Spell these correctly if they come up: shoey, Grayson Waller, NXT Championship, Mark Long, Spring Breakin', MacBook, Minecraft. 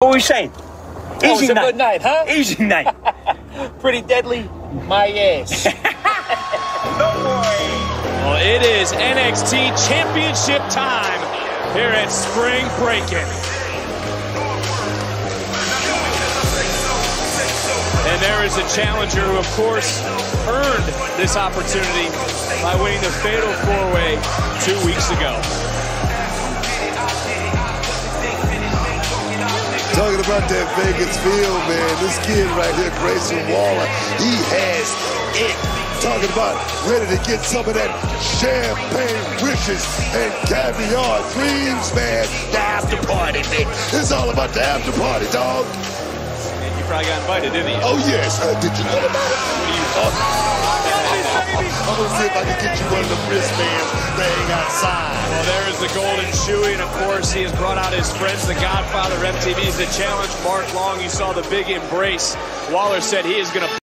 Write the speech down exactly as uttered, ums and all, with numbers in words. What were we saying? Easy night. It was a good night, huh? Easy night. Pretty deadly. My ass. Don't worry. Well, it is N X T Championship time here at Spring Breakin'. And there is a challenger who, of course, earned this opportunity by winning the fatal four-way two weeks ago. Talking about that Vegas field, man, this kid right here, Grayson Waller, he has it. Talking about ready to get some of that champagne wishes and caviar dreams, man. The after party, man. It's all about the after party, dog. You probably got invited, didn't you? Oh, yes. Uh, did you know about it? What are you I'm going to see if I can get you one of the wristbands thing outside. Well, there is the golden shoey, and of course, he has brought out his friends, the Godfather of M T V's The Challenge, Mark Long. You saw the big embrace. Waller said he is going to